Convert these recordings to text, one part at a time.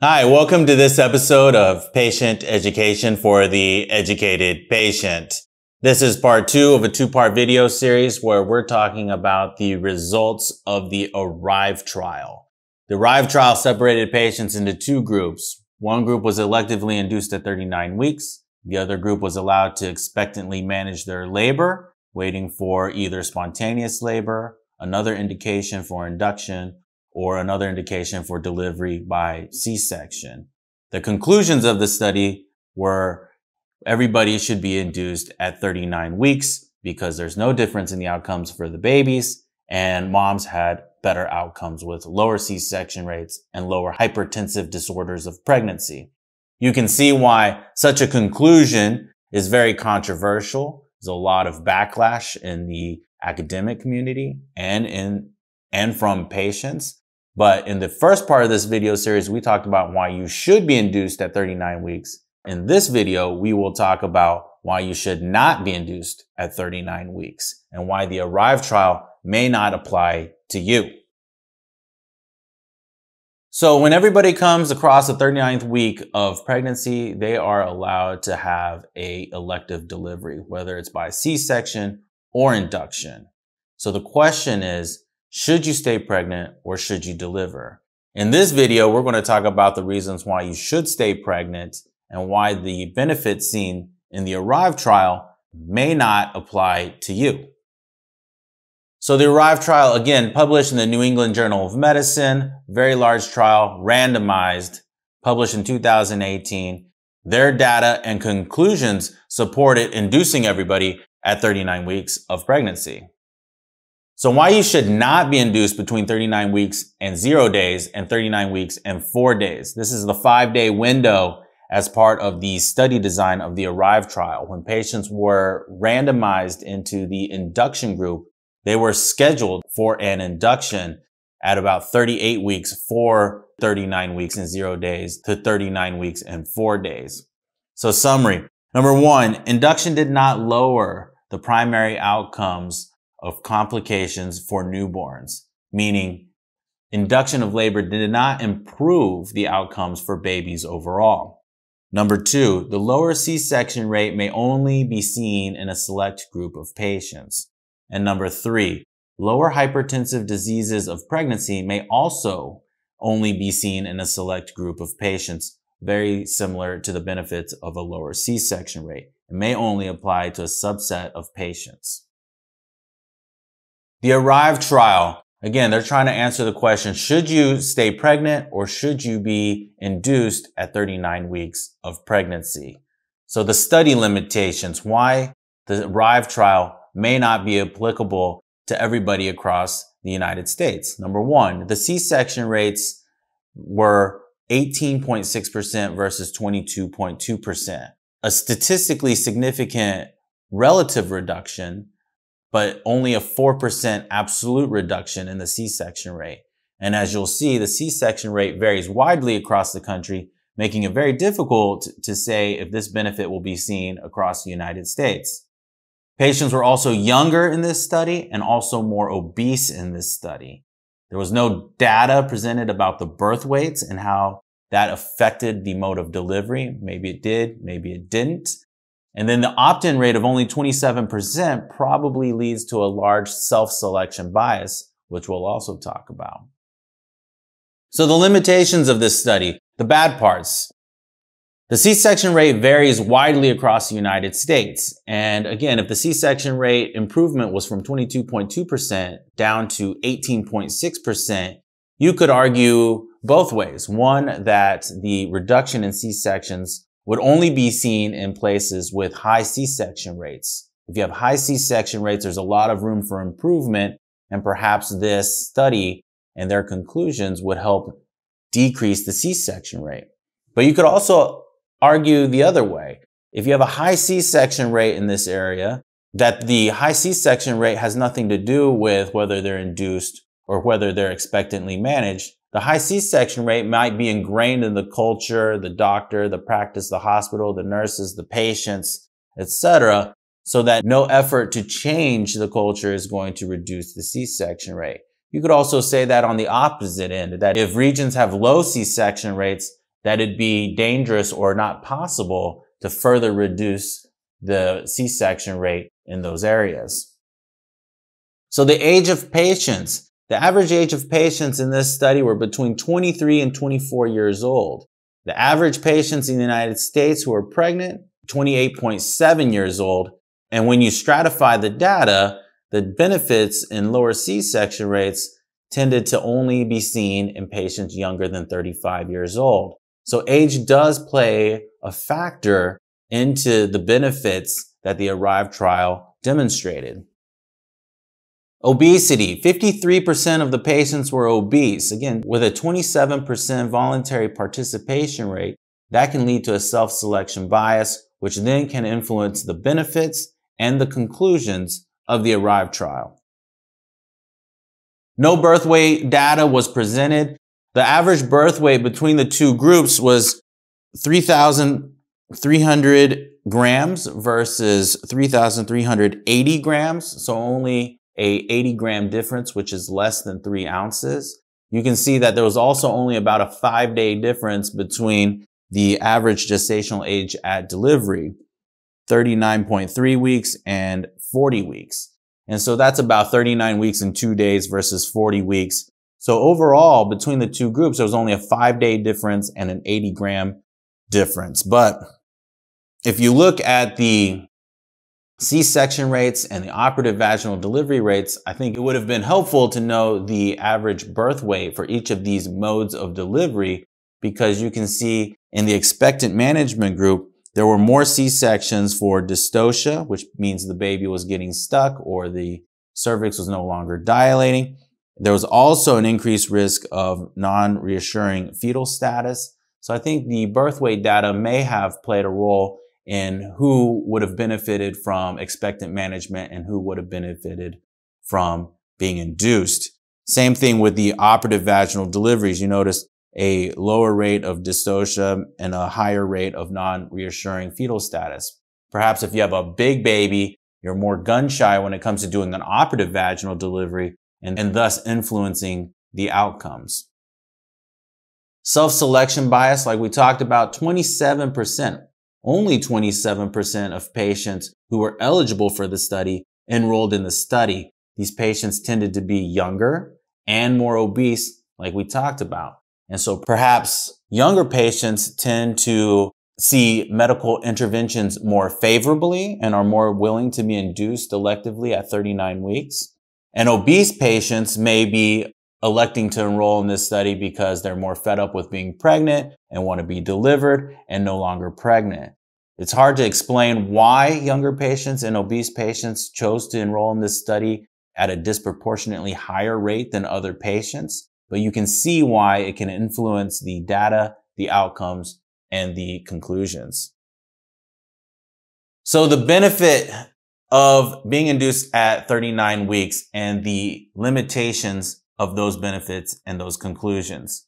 Hi, welcome to this episode of Patient Education for the Educated Patient. This is part two of a two-part video series where we're talking about the results of the ARRIVE trial. The ARRIVE trial separated patients into two groups. One group was electively induced at 39 weeks. The other group was allowed to expectantly manage their labor, waiting for either spontaneous labor, another indication for induction, or another indication for delivery by C-section. The conclusions of the study were everybody should be induced at 39 weeks because there's no difference in the outcomes for the babies, and moms had better outcomes with lower C-section rates and lower hypertensive disorders of pregnancy. You can see why such a conclusion is very controversial. There's a lot of backlash in the academic community and from patients. But in the first part of this video series, we talked about why you should be induced at 39 weeks. In this video, we will talk about why you should not be induced at 39 weeks and why the ARRIVE trial may not apply to you. So when everybody comes across the 39th week of pregnancy, they are allowed to have an elective delivery, whether it's by C-section or induction. So the question is, should you stay pregnant or should you deliver? In this video, we're going to talk about the reasons why you should stay pregnant and why the benefits seen in the ARRIVE trial may not apply to you. So the ARRIVE trial, again, published in the New England Journal of Medicine, very large trial, randomized, published in 2018. Their data and conclusions supported inducing everybody at 39 weeks of pregnancy. So why you should not be induced between 39 weeks and 0 days and 39 weeks and 4 days. This is the 5-day window as part of the study design of the ARRIVE trial. When patients were randomized into the induction group, they were scheduled for an induction at about 38 weeks for 39 weeks and 0 days to 39 weeks and 4 days. So summary. Number one, induction did not lower the primary outcomes of complications for newborns, meaning induction of labor did not improve the outcomes for babies overall. Number two, the lower C-section rate may only be seen in a select group of patients. And number three, lower hypertensive diseases of pregnancy may also only be seen in a select group of patients, very similar to the benefits of a lower C-section rate. It may only apply to a subset of patients. The ARRIVE trial, again, they're trying to answer the question, should you stay pregnant or should you be induced at 39 weeks of pregnancy? So the study limitations, why the ARRIVE trial may not be applicable to everybody across the United States. Number one, the C-section rates were 18.6% versus 22.2%, a statistically significant relative reduction, but only a 4% absolute reduction in the C-section rate. And as you'll see, the C-section rate varies widely across the country, making it very difficult to say if this benefit will be seen across the United States. Patients were also younger in this study and also more obese in this study. There was no data presented about the birth weights and how that affected the mode of delivery. Maybe it did, maybe it didn't. And then the opt-in rate of only 27% probably leads to a large self-selection bias, which we'll also talk about. So the limitations of this study, the bad parts. The C-section rate varies widely across the United States. And again, if the C-section rate improvement was from 22.2% down to 18.6%, you could argue both ways. One, that the reduction in C-sections would only be seen in places with high C-section rates. If you have high C-section rates, there's a lot of room for improvement, and perhaps this study and their conclusions would help decrease the C-section rate. But you could also argue the other way. If you have a high C-section rate in this area, that the high C-section rate has nothing to do with whether they're induced or whether they're expectantly managed. The high C-section rate might be ingrained in the culture, the doctor, the practice, the hospital, the nurses, the patients, etc., so that no effort to change the culture is going to reduce the C-section rate. You could also say that on the opposite end, that if regions have low C-section rates, that it'd be dangerous or not possible to further reduce the C-section rate in those areas. So the age of patients, the average age of patients in this study were between 23 and 24 years old. The average patients in the United States who are pregnant, 28.7 years old. And when you stratify the data, the benefits in lower C-section rates tended to only be seen in patients younger than 35 years old. So age does play a factor into the benefits that the ARRIVE trial demonstrated. Obesity. 53% of the patients were obese. Again, with a 27% voluntary participation rate, that can lead to a self-selection bias, which then can influence the benefits and the conclusions of the ARRIVE trial. No birth weight data was presented. The average birth weight between the two groups was 3,300 grams versus 3,380 grams, so only a 80 gram difference, which is less than 3 ounces. You can see that there was also only about a 5-day difference between the average gestational age at delivery, 39.3 weeks and 40 weeks. And so that's about 39 weeks and 2 days versus 40 weeks. So overall, between the two groups, there was only a 5-day difference and an 80 gram difference. But if you look at the C-section rates and the operative vaginal delivery rates, I think it would have been helpful to know the average birth weight for each of these modes of delivery, because you can see in the expectant management group, there were more C-sections for dystocia, which means the baby was getting stuck or the cervix was no longer dilating. There was also an increased risk of non-reassuring fetal status. So I think the birth weight data may have played a role in who would have benefited from expectant management and who would have benefited from being induced. Same thing with the operative vaginal deliveries. You notice a lower rate of dystocia and a higher rate of non-reassuring fetal status. Perhaps if you have a big baby, you're more gun-shy when it comes to doing an operative vaginal delivery and thus influencing the outcomes. Self-selection bias, like we talked about, 27%, only 27% of patients who were eligible for the study enrolled in the study. These patients tended to be younger and more obese, like we talked about. And so perhaps younger patients tend to see medical interventions more favorably and are more willing to be induced electively at 39 weeks. And obese patients may be electing to enroll in this study because they're more fed up with being pregnant and want to be delivered and no longer pregnant. It's hard to explain why younger patients and obese patients chose to enroll in this study at a disproportionately higher rate than other patients. But you can see why it can influence the data, the outcomes, and the conclusions. So the benefit of being induced at 39 weeks and the limitations of those benefits and those conclusions.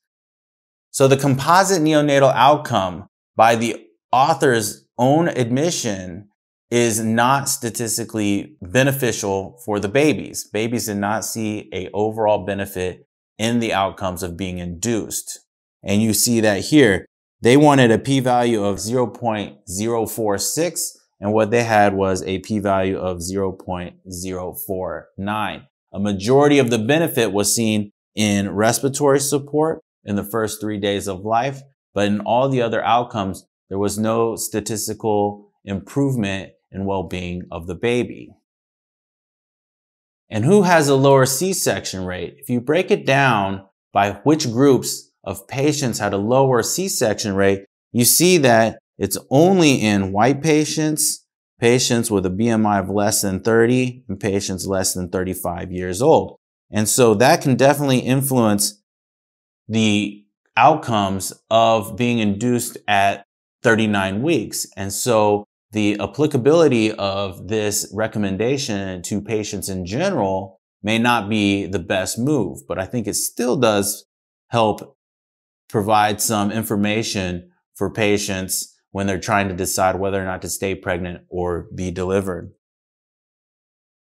So the composite neonatal outcome, by the author's own admission, is not statistically beneficial for the babies. Babies did not see an overall benefit in the outcomes of being induced. And you see that here. They wanted a p-value of 0.046, and what they had was a p-value of 0.049. A majority of the benefit was seen in respiratory support in the first 3 days of life, but in all the other outcomes, there was no statistical improvement in well-being of the baby. And who has a lower C-section rate? If you break it down by which groups of patients had a lower C-section rate, you see that it's only in white patients, patients with a BMI of less than 30, and patients less than 35 years old. And so that can definitely influence the outcomes of being induced at 39 weeks. And so the applicability of this recommendation to patients in general may not be the best move, but I think it still does help provide some information for patients when they're trying to decide whether or not to stay pregnant or be delivered.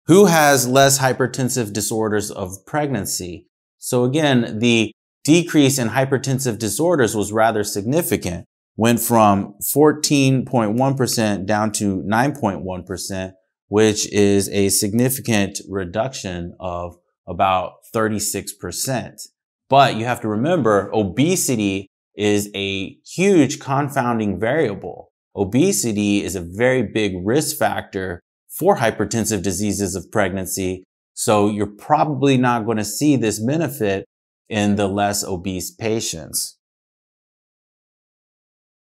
Who has less hypertensive disorders of pregnancy? So again, the decrease in hypertensive disorders was rather significant, went from 14.1% down to 9.1%, which is a significant reduction of about 36%. But you have to remember, obesity is a huge confounding variable. Obesity is a very big risk factor for hypertensive diseases of pregnancy. So you're probably not going to see this benefit in the less obese patients.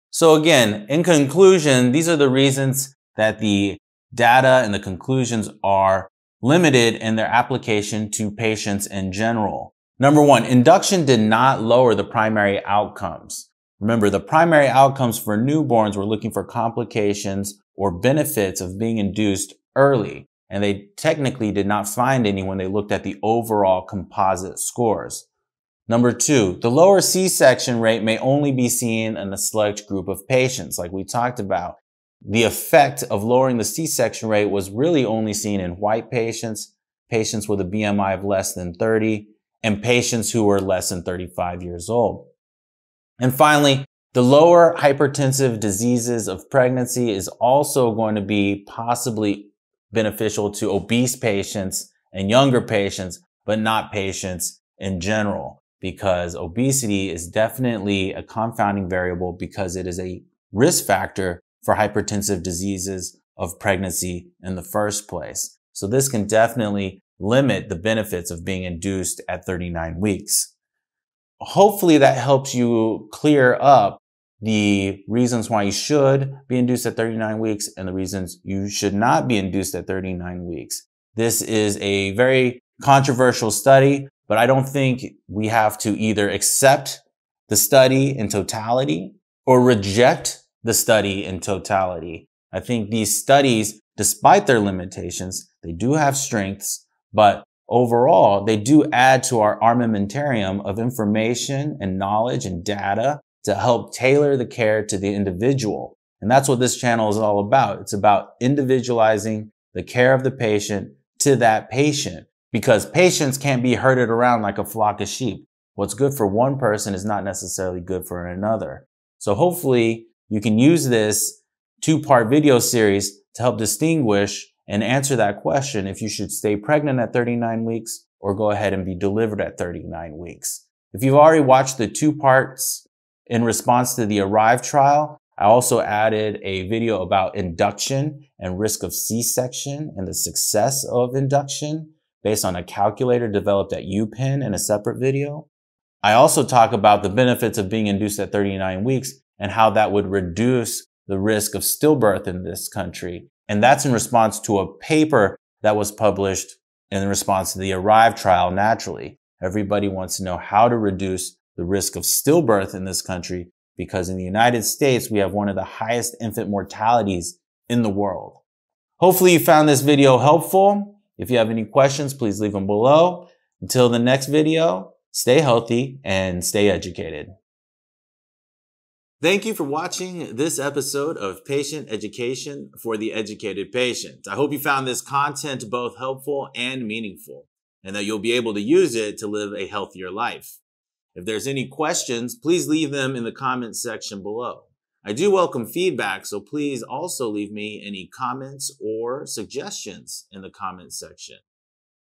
So again, in conclusion, these are the reasons that the data and the conclusions are limited in their application to patients in general. Number one, induction did not lower the primary outcomes. Remember, the primary outcomes for newborns were looking for complications or benefits of being induced early, and they technically did not find any when they looked at the overall composite scores. Number two, the lower C-section rate may only be seen in a select group of patients, like we talked about. The effect of lowering the C-section rate was really only seen in white patients, patients with a BMI of less than 30, and patients who were less than 35 years old. And finally, the lower hypertensive diseases of pregnancy is also going to be possibly beneficial to obese patients and younger patients, but not patients in general, because obesity is definitely a confounding variable because it is a risk factor for hypertensive diseases of pregnancy in the first place. So this can definitely limit the benefits of being induced at 39 weeks. Hopefully that helps you clear up the reasons why you should be induced at 39 weeks and the reasons you should not be induced at 39 weeks. This is a very controversial study, but I don't think we have to either accept the study in totality or reject the study in totality. I think these studies, despite their limitations, they do have strengths, but overall, they do add to our armamentarium of information and knowledge and data to help tailor the care to the individual. And that's what this channel is all about. It's about individualizing the care of the patient to that patient, because patients can't be herded around like a flock of sheep. What's good for one person is not necessarily good for another. So hopefully, you can use this two-part video series to help distinguish and answer that question if you should stay pregnant at 39 weeks or go ahead and be delivered at 39 weeks. If you've already watched the two parts in response to the ARRIVE trial, I also added a video about induction and risk of C-section and the success of induction based on a calculator developed at UPenn in a separate video. I also talk about the benefits of being induced at 39 weeks and how that would reduce the risk of stillbirth in this country. And that's in response to a paper that was published in response to the ARRIVE trial naturally. Everybody wants to know how to reduce the risk of stillbirth in this country, because in the United States, we have one of the highest infant mortalities in the world. Hopefully you found this video helpful. If you have any questions, please leave them below. Until the next video, stay healthy and stay educated. Thank you for watching this episode of Patient Education for the Educated Patient. I hope you found this content both helpful and meaningful, and that you'll be able to use it to live a healthier life. If there's any questions, please leave them in the comments section below. I do welcome feedback, so please also leave me any comments or suggestions in the comments section.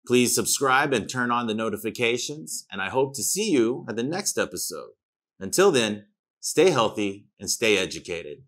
Please subscribe and turn on the notifications, and I hope to see you at the next episode. Until then, stay healthy and stay educated.